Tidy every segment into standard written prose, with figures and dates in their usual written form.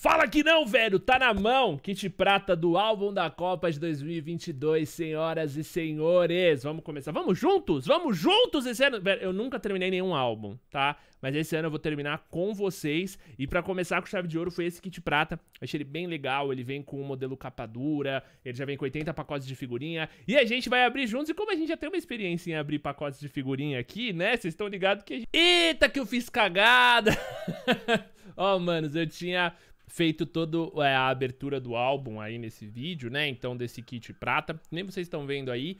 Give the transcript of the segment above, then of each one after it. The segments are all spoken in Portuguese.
Fala que não, velho! Tá na mão! Kit prata do álbum da Copa de 2022, senhoras e senhores! Vamos começar. Vamos juntos? Vamos juntos esse ano! Velho, eu nunca terminei nenhum álbum, tá? Mas esse ano eu vou terminar com vocês. E pra começar com chave de ouro foi esse kit prata. Eu achei ele bem legal, ele vem com o modelo capa dura, ele já vem com 80 pacotes de figurinha. E a gente vai abrir juntos. E como a gente já tem uma experiência em abrir pacotes de figurinha aqui, né? Vocês estão ligados que a gente... Eita, que eu fiz cagada! Ó, manos, eu tinha... feito toda a abertura do álbum aí nesse vídeo, né? Então, desse kit prata, nem vocês estão vendo aí.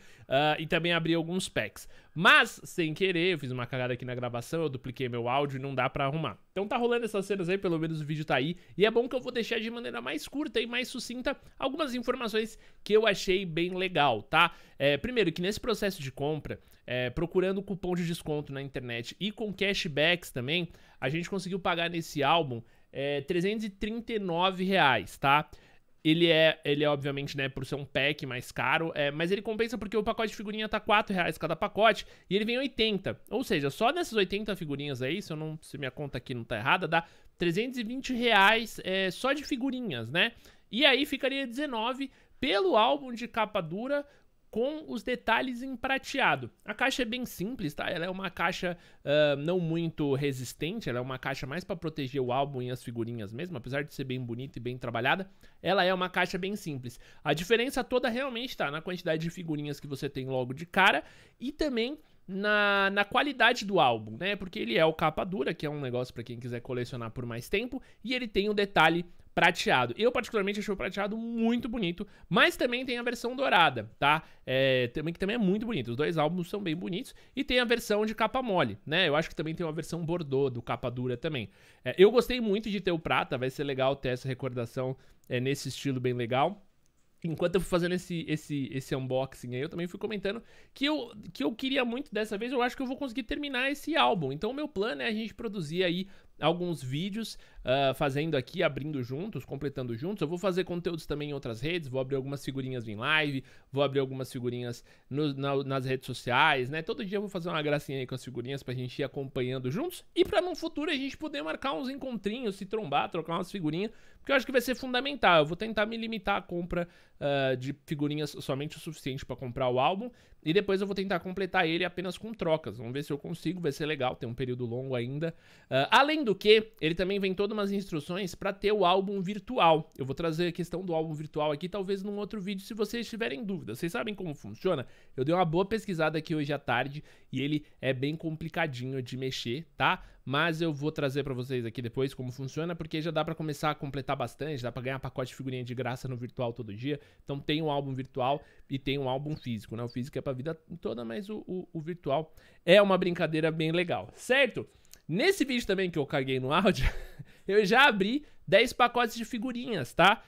E também abri alguns packs. Mas, sem querer, eu fiz uma cagada aqui na gravação, eu dupliquei meu áudio e não dá pra arrumar. Então tá rolando essas cenas aí, pelo menos o vídeo tá aí. E é bom que eu vou deixar de maneira mais curta e mais sucinta algumas informações que eu achei bem legal, tá? Primeiro, que nesse processo de compra, procurando cupom de desconto na internet e com cashbacks também, a gente conseguiu pagar nesse álbum... R$339, tá? Ele é obviamente, né, por ser um pack mais caro, mas ele compensa porque o pacote de figurinha tá R$4 cada pacote e ele vem 80. Ou seja, só dessas 80 figurinhas aí, se minha conta aqui não tá errada, dá R$320 só de figurinhas, né? E aí ficaria 19 pelo álbum de capa dura, com os detalhes em prateado. A caixa é bem simples, tá? Ela é uma caixa não muito resistente, ela é uma caixa mais pra proteger o álbum e as figurinhas mesmo, apesar de ser bem bonita e bem trabalhada, ela é uma caixa bem simples. A diferença toda realmente tá na quantidade de figurinhas que você tem logo de cara e também na qualidade do álbum, né? Porque ele é o capa dura, que é um negócio pra quem quiser colecionar por mais tempo, e ele tem o detalhe prateado. Eu particularmente achei o prateado muito bonito, mas também tem a versão dourada, tá? Que também é muito bonito. Os dois álbuns são bem bonitos e tem a versão de capa mole, né? Eu acho que também tem uma versão bordô do capa dura também. Eu gostei muito de ter o prata, vai ser legal ter essa recordação nesse estilo bem legal. Enquanto eu fui fazendo esse unboxing aí, eu também fui comentando que eu queria muito dessa vez, eu acho que eu vou conseguir terminar esse álbum. Então o meu plano é a gente produzir aí alguns vídeos fazendo aqui, abrindo juntos, completando juntos. Eu vou fazer conteúdos também em outras redes, vou abrir algumas figurinhas em live, vou abrir algumas figurinhas nas redes sociais, né? Todo dia eu vou fazer uma gracinha aí com as figurinhas pra gente ir acompanhando juntos e pra no futuro a gente poder marcar uns encontrinhos, se trombar, trocar umas figurinhas, porque eu acho que vai ser fundamental. Eu vou tentar me limitar à compra de figurinhas somente o suficiente pra comprar o álbum e depois eu vou tentar completar ele apenas com trocas. Vamos ver se eu consigo, vai ser legal, tem um período longo ainda. Além do que, ele também vem todas umas instruções para ter o álbum virtual. Eu vou trazer a questão do álbum virtual aqui, talvez num outro vídeo, se vocês tiverem dúvida. Vocês sabem como funciona? Eu dei uma boa pesquisada aqui hoje à tarde e ele é bem complicadinho de mexer, tá? Mas eu vou trazer pra vocês aqui depois como funciona, porque já dá pra começar a completar bastante, dá pra ganhar pacote de figurinha de graça no virtual todo dia. Então tem um álbum virtual e tem um álbum físico, né? O físico é pra vida toda, mas o virtual é uma brincadeira bem legal, certo? Nesse vídeo também que eu caguei no áudio, eu já abri 10 pacotes de figurinhas, tá?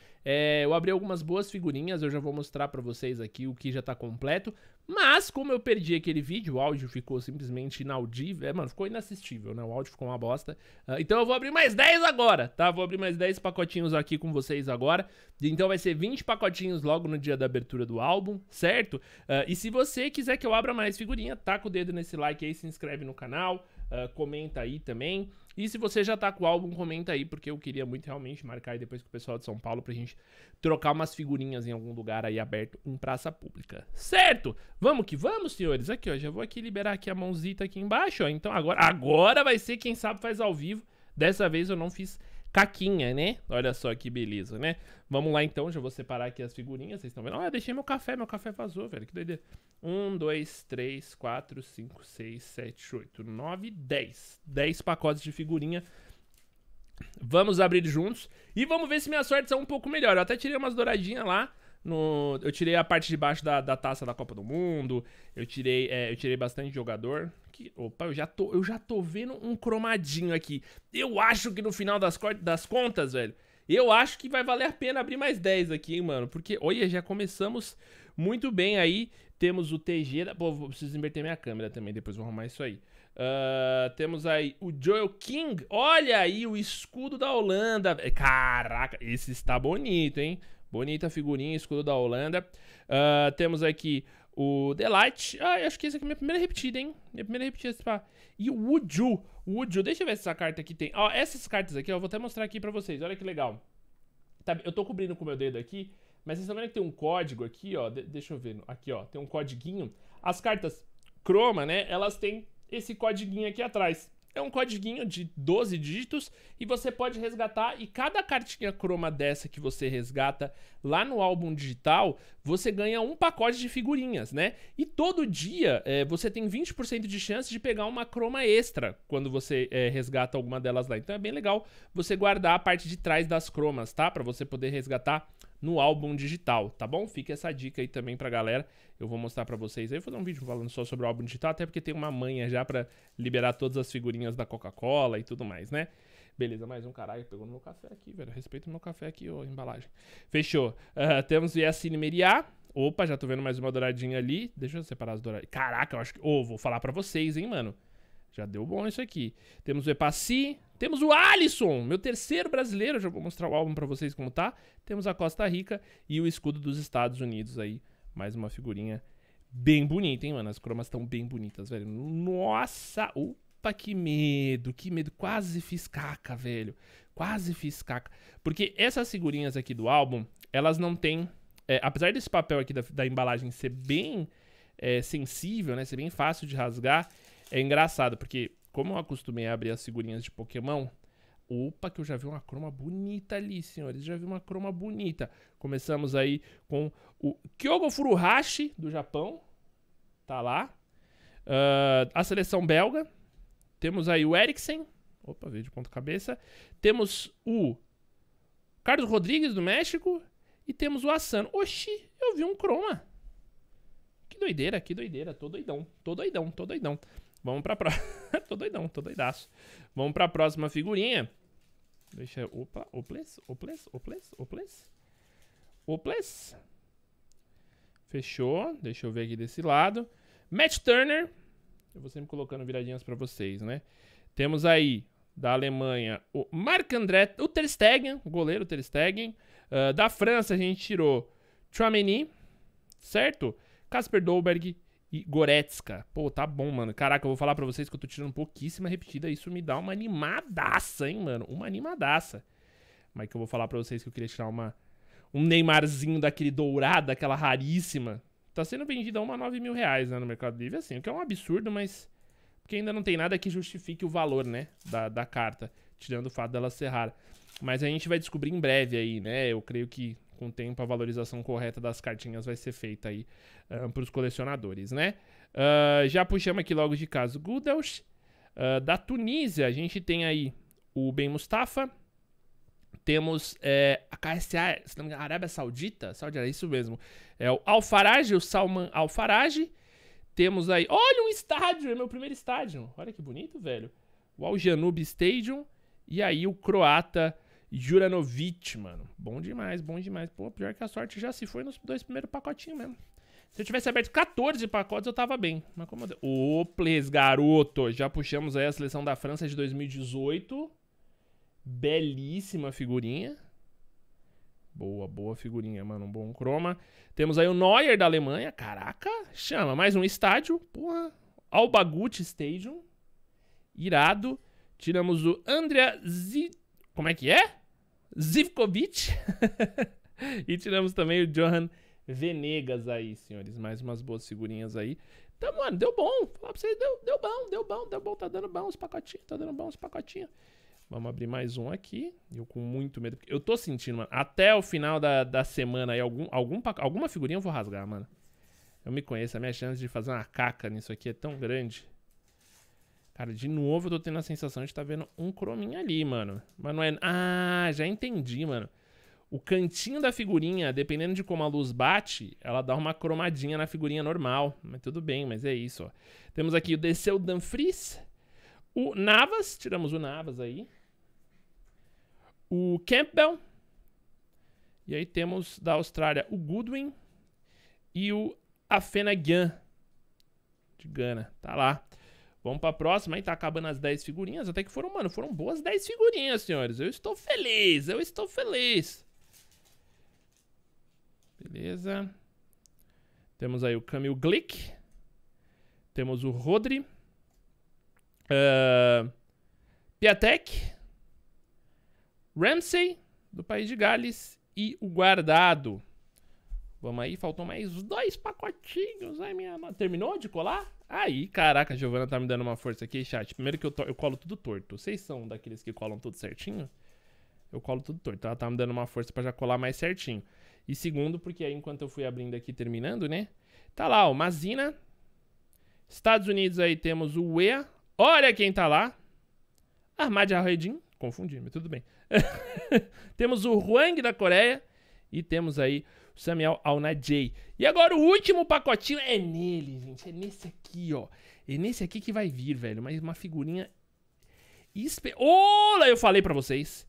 Eu abri algumas boas figurinhas, eu já vou mostrar pra vocês aqui o que já tá completo. Mas, como eu perdi aquele vídeo, o áudio ficou simplesmente inaudível, ficou inassistível, né? O áudio ficou uma bosta. Então eu vou abrir mais 10 agora, tá? Vou abrir mais 10 pacotinhos aqui com vocês agora. Então vai ser 20 pacotinhos logo no dia da abertura do álbum, certo? E se você quiser que eu abra mais figurinha, taca o dedo nesse like aí, se inscreve no canal, comenta aí também. E se você já tá com o álbum, comenta aí, porque eu queria muito realmente marcar aí depois com o pessoal de São Paulo pra gente trocar umas figurinhas em algum lugar aí aberto em praça pública, certo? Vamos que vamos, senhores. Aqui, ó, já vou aqui liberar aqui a mãozita aqui embaixo, ó. Então agora vai ser quem sabe faz ao vivo. Dessa vez eu não fiz caquinha, né? Olha só que beleza, né? Vamos lá então, já vou separar aqui as figurinhas, vocês estão vendo? Ó, eu deixei meu café vazou, velho, que doideira. 1, 2, 3, 4, 5, 6, 7, 8, 9, 10. 10 pacotes de figurinha. Vamos abrir juntos e vamos ver se minha sorte está um pouco melhor. Eu até tirei umas douradinhas lá. Eu tirei a parte de baixo da taça da Copa do Mundo. Eu tirei bastante jogador. Opa, eu já tô vendo um cromadinho aqui. Eu acho que no final das contas, velho, eu acho que vai valer a pena abrir mais 10 aqui, hein, mano. Porque, olha, já começamos muito bem aí. Temos o TG... Pô, preciso inverter minha câmera também, depois vou arrumar isso aí. Temos aí o Joel King. Olha aí o escudo da Holanda. Caraca, esse está bonito, hein? Bonita figurinha, escudo da Holanda. Temos aqui o Delight. Ah, eu acho que essa aqui é a minha primeira repetida, hein? Minha primeira repetida. E o Wuju. Deixa eu ver se essa carta aqui tem. Ó, essas cartas aqui, ó, eu vou até mostrar aqui pra vocês. Olha que legal. Sabe, eu tô cobrindo com o meu dedo aqui, mas vocês estão vendo que tem um código aqui, ó. Deixa eu ver. Aqui, ó, tem um codiguinho. As cartas croma, né, elas têm esse codiguinho aqui atrás. É um codiguinho de 12 dígitos e você pode resgatar, e cada cartinha croma dessa que você resgata lá no álbum digital, você ganha um pacote de figurinhas, né? E todo dia você tem 20% de chance de pegar uma croma extra quando você resgata alguma delas lá. Então é bem legal você guardar a parte de trás das cromas, tá? Pra você poder resgatar no álbum digital, tá bom? Fica essa dica aí também pra galera. Eu vou mostrar pra vocês aí, eu vou fazer um vídeo falando só sobre o álbum digital, até porque tem uma manha já pra liberar todas as figurinhas da Coca-Cola e tudo mais, né? Beleza, mais um caralho, pegou no meu café aqui, velho. Respeita o meu café aqui, ô, embalagem. Fechou. Temos Yacine Meriá. Opa, já tô vendo mais uma douradinha ali. Deixa eu separar as douradinhas. Caraca, eu acho que... Ô, vou falar pra vocês, hein, mano. Já deu bom isso aqui. Temos o Epaci. Temos o Alisson, meu terceiro brasileiro. Já vou mostrar o álbum pra vocês como tá. Temos a Costa Rica e o escudo dos Estados Unidos aí. Mais uma figurinha bem bonita, hein, mano? As cromas estão bem bonitas, velho. Nossa! Opa, que medo, que medo. Quase fiz caca, velho. Quase fiz caca. Porque essas figurinhas aqui do álbum, elas não têm... apesar desse papel aqui da embalagem ser bem sensível, né? Ser bem fácil de rasgar, é engraçado, porque... Como eu acostumei a abrir as figurinhas de Pokémon... Opa, que eu já vi uma croma bonita ali, senhores. Já vi uma croma bonita. Começamos aí com o Kyogo Furuhashi, do Japão. Tá lá. A seleção belga. Temos aí o Eriksen. Opa, veio de ponta cabeça. Temos o Carlos Rodrigues, do México. E temos o Asano. Oxi, eu vi um croma. Que doideira, que doideira. Tô doidão, tô doidão, tô doidão. Vamos pra próxima. Tô doidão, tô doidaço. Vamos pra próxima figurinha. Deixa eu... Opa, oples, oples, oples, oples. Oples. Fechou. Deixa eu ver aqui desse lado. Matt Turner. Eu vou sempre colocando viradinhas pra vocês, né? Temos aí, da Alemanha, o Marc-André... O Ter Stegen, o goleiro Ter Stegen. Da França a gente tirou Tchouaméni, certo? Casper Dolberg. E Goretzka. Pô, tá bom, mano. Caraca, eu vou falar pra vocês que eu tô tirando pouquíssima repetida. Isso me dá uma animadaça, hein, mano? Uma animadaça. Mas que eu vou falar pra vocês que eu queria tirar um Neymarzinho daquele dourado, aquela raríssima. Tá sendo vendida a R$9.000, né, no Mercado Livre. Assim, o que é um absurdo, mas... Porque ainda não tem nada que justifique o valor, né, da carta. Tirando o fato dela ser rara. Mas a gente vai descobrir em breve aí, né? Eu creio que... Com o tempo, a valorização correta das cartinhas vai ser feita aí para os colecionadores, né? Já puxamos aqui logo de caso o Gudelch. Da Tunísia, a gente tem aí o Ben Mustafa. Temos a KSA, se não me engano, Arábia Saudita. É isso mesmo. É o Al-Faraj, o Salman Al-Faraj. Temos aí... Olha, um estádio! É meu primeiro estádio. Olha que bonito, velho. O Al-Janub Stadium. E aí o croata... Juranovic, mano. Bom demais, bom demais. Pô, pior que a sorte já se foi nos dois primeiros pacotinhos mesmo. Se eu tivesse aberto 14 pacotes, eu tava bem. Mas como eu... Ô, please, garoto. Já puxamos aí a seleção da França de 2018. Belíssima figurinha. Boa, boa figurinha, mano. Um bom croma. Temos aí o Neuer da Alemanha. Caraca, chama. Mais um estádio. Porra. Albagut Stadium. Irado. Tiramos o Andrea Zid... Como é que é? Zivkovic. E tiramos também o Johan Venegas aí, senhores. Mais umas boas figurinhas aí. Então, mano, deu bom. Falar pra vocês, deu bom. Tá dando bom os pacotinhos, tá dando bom os pacotinhos. Vamos abrir mais um aqui. Eu com muito medo. Eu tô sentindo, mano, até o final da semana aí, alguma figurinha eu vou rasgar, mano. Eu me conheço, a minha chance de fazer uma caca nisso aqui é tão grande. Cara, de novo eu tô tendo a sensação de estar vendo um crominha ali, mano. Mas não é... Ah, já entendi, mano. O cantinho da figurinha, dependendo de como a luz bate, ela dá uma cromadinha na figurinha normal. Mas tudo bem, mas é isso, ó. Temos aqui o Desceu Danfries. O Navas, tiramos o Navas aí. O Campbell. E aí temos da Austrália o Goodwin. E o Afenagan. De Gana, tá lá. Vamos pra próxima, aí tá acabando as 10 figurinhas. Até que foram, mano, foram boas 10 figurinhas, senhores. Eu estou feliz, eu estou feliz. Beleza. Temos aí o Camille Glick. Temos o Rodri. Piatek. Ramsey, do País de Gales. e o guardado. Vamos aí, faltam mais 2 pacotinhos. Ai, minha... Terminou de colar? Aí, caraca, a Giovana tá me dando uma força aqui, chat. Primeiro que eu colo tudo torto. Vocês são daqueles que colam tudo certinho? Eu colo tudo torto. Ela tá me dando uma força pra já colar mais certinho. E segundo, porque aí enquanto eu fui abrindo aqui, terminando, né? Tá lá, ó, Mazina. Estados Unidos aí temos o UEA. Olha quem tá lá. Ahmad Al-Redin. Confundi, mas tudo bem. Temos o Hwang da Coreia. E temos aí o Samuel Al-Najei. E agora o último pacotinho é nele, gente. É nesse aqui, ó. É nesse aqui que vai vir, velho. Mas uma figurinha... Olá, eu falei pra vocês.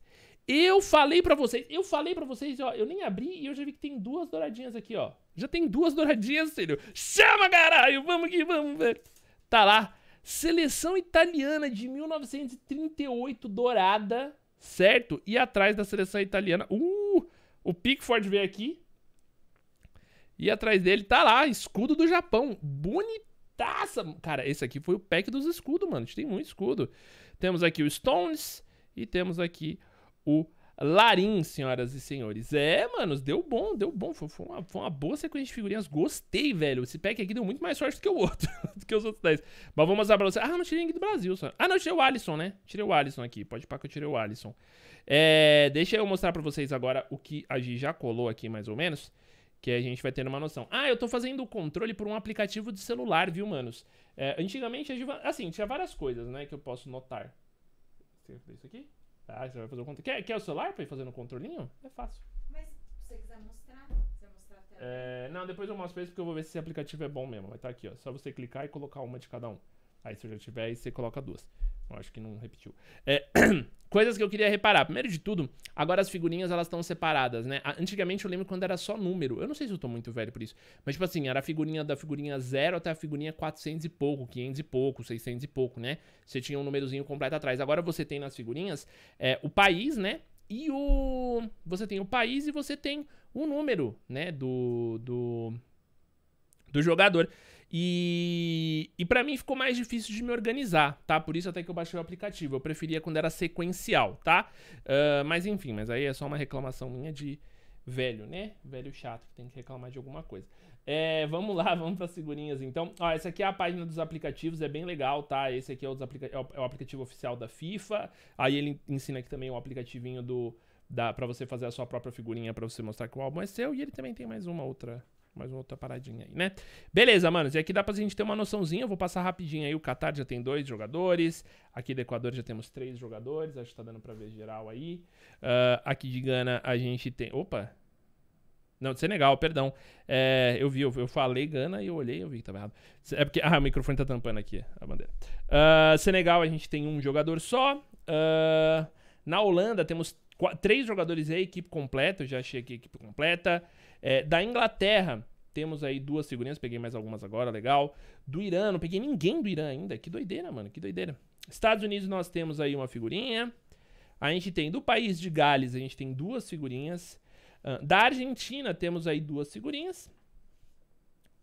Ó. Eu nem abri e eu já vi que tem 2 douradinhas aqui, ó. Já tem 2 douradinhas, filho. Chama, caralho! Vamos que vamos, velho. Tá lá. Seleção italiana de 1938 dourada, certo? E atrás da seleção italiana... O Pickford veio aqui. E atrás dele tá lá, escudo do Japão. Bonitaça! Cara, esse aqui foi o pack dos escudos, mano. A gente tem muito escudo. Temos aqui o Stones e temos aqui o Larim, senhoras e senhores. É, manos, deu bom, deu bom. Foi uma boa sequência de figurinhas. Gostei, velho. Esse pack aqui deu muito mais sorte do que o outro, do que os outros 10. Mas vamos mostrar pra vocês. Ah, não tirei ninguém do Brasil, só. Ah, não, tirei o Alisson, né? Tirei o Alisson aqui. Pode parar que eu tirei o Alisson. É, deixa eu mostrar pra vocês agora o que a Gi já colou aqui, mais ou menos. Que a gente vai tendo uma noção. Ah, eu tô fazendo o controle por um aplicativo de celular, viu, manos? É, antigamente, a Gi... Assim, tinha várias coisas, né, que eu posso notar. Isso aqui? Ah, você vai fazer o controle. Quer o celular pra ir fazendo o controlinho? É fácil. Mas se você quiser mostrar, até... não, depois eu mostro pra eles porque eu vou ver se esse aplicativo é bom mesmo. Vai estar aqui, ó. Só você clicar e colocar uma de cada um. Aí se eu já tiver, aí você coloca 2. Eu acho que não repetiu. É, coisas que eu queria reparar. Primeiro de tudo, agora as figurinhas, elas estão separadas, né? Antigamente eu lembro quando era só número. Eu não sei se eu tô muito velho por isso. Mas tipo assim, era a figurinha da figurinha 0 até a figurinha 400 e pouco, 500 e pouco, 600 e pouco, né? Você tinha um númerozinho completo atrás. Agora você tem nas figurinhas o país, né? E o... Você tem o país e você tem o número, né? Do jogador. E pra mim ficou mais difícil de me organizar, tá? Por isso até que eu baixei o aplicativo. Eu preferia quando era sequencial, tá? Mas enfim, mas aí é só uma reclamação minha de velho, né? Velho chato que tem que reclamar de alguma coisa. Vamos lá, vamos pras figurinhas então. Ó, essa aqui é a página dos aplicativos, é bem legal, tá? Esse aqui é o aplicativo oficial da FIFA. Aí ele ensina aqui também o aplicativinho pra você fazer a sua própria figurinha, pra você mostrar que o álbum é seu. E ele também tem mais uma outra... paradinha aí, né? Beleza, manos. E aqui dá pra gente ter uma noçãozinha. Eu vou passar rapidinho aí. O Qatar já tem 2 jogadores. Aqui do Equador já temos 3 jogadores. Acho que tá dando pra ver geral aí. Aqui de Gana a gente tem... Opa! Não, de Senegal, perdão. Eu vi, eu falei Gana e eu olhei, eu vi que tava errado. É porque... Ah, o microfone tá tampando aqui a bandeira. Senegal a gente tem 1 jogador só. Na Holanda temos 3 jogadores e a equipe completa. Eu já achei aqui a equipe completa. Da Inglaterra, temos aí 2 figurinhas, peguei mais algumas agora, legal. Do Irã, não peguei ninguém do Irã ainda, que doideira, mano, que doideira. Estados Unidos nós temos aí uma figurinha. A gente tem do país de Gales, a gente tem 2 figurinhas. Da Argentina temos aí 2 figurinhas.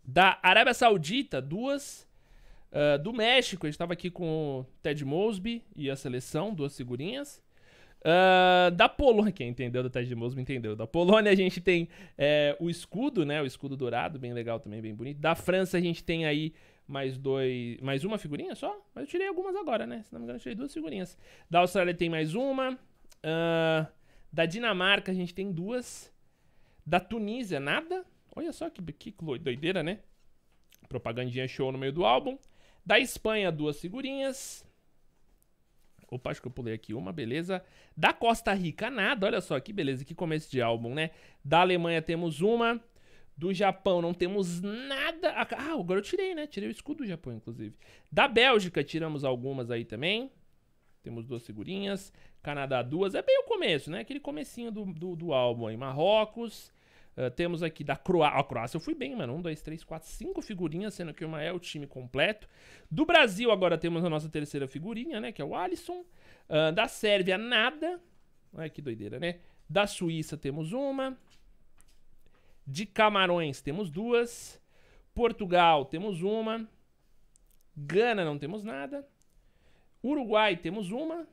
Da Arábia Saudita, 2. Do México, a gente estava aqui com o Ted Mosby e a seleção, 2 figurinhas. Da Polônia, quem entendeu do Ted Mosby entendeu. Da Polônia a gente tem o escudo, né? O escudo dourado, bem legal também, bem bonito. Da França a gente tem aí mais uma figurinha só? Mas eu tirei algumas agora, né? Se não me engano eu tirei 2 figurinhas. Da Austrália tem mais uma. Da Dinamarca a gente tem 2. Da Tunísia nada. Olha só que doideira, né? Propagandinha show no meio do álbum. Da Espanha 2 figurinhas. Opa, acho que eu pulei aqui uma, beleza. Da Costa Rica, nada. Olha só, que beleza, que começo de álbum, né? Da Alemanha temos uma. Do Japão não temos nada. Ah, agora eu tirei, né? Tirei o escudo do Japão, inclusive. Da Bélgica tiramos algumas aí também. Temos 2 figurinhas. Canadá 2. É bem o começo, né? Aquele comecinho do álbum aí. Marrocos. Temos aqui da Croácia. A Croácia eu fui bem, mano. 1, 2, 3, 4, 5 figurinhas, sendo que uma é o time completo. Do Brasil agora temos a nossa terceira figurinha, né? Que é o Alisson. Da Sérvia, nada. Olha que doideira, né? Da Suíça temos uma. De Camarões temos 2. Portugal temos uma. Gana não temos nada. Uruguai temos uma.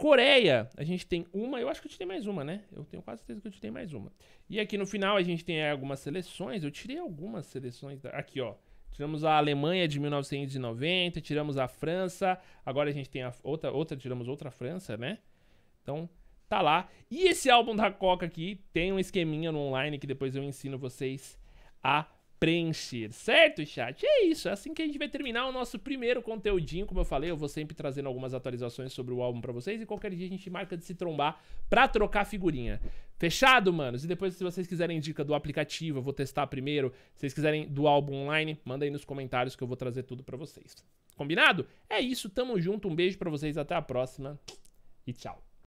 Coreia, a gente tem uma, eu acho que eu tirei mais uma, né? Eu tenho quase certeza que eu tirei mais uma. E aqui no final a gente tem algumas seleções, eu tirei algumas seleções, aqui ó, tiramos a Alemanha de 1990, tiramos a França, agora a gente tem a outra tiramos outra França, né? Então, tá lá. E esse álbum da Coca aqui tem um esqueminha no online que depois eu ensino vocês a preencher, certo, chat? É isso, é assim que a gente vai terminar o nosso primeiro conteúdinho. Como eu falei, eu vou sempre trazendo algumas atualizações sobre o álbum pra vocês e qualquer dia a gente marca de se trombar pra trocar figurinha. Fechado, manos? E depois, se vocês quiserem dica do aplicativo, eu vou testar primeiro. Se vocês quiserem do álbum online, manda aí nos comentários que eu vou trazer tudo pra vocês. Combinado? É isso, tamo junto, um beijo pra vocês, até a próxima e tchau.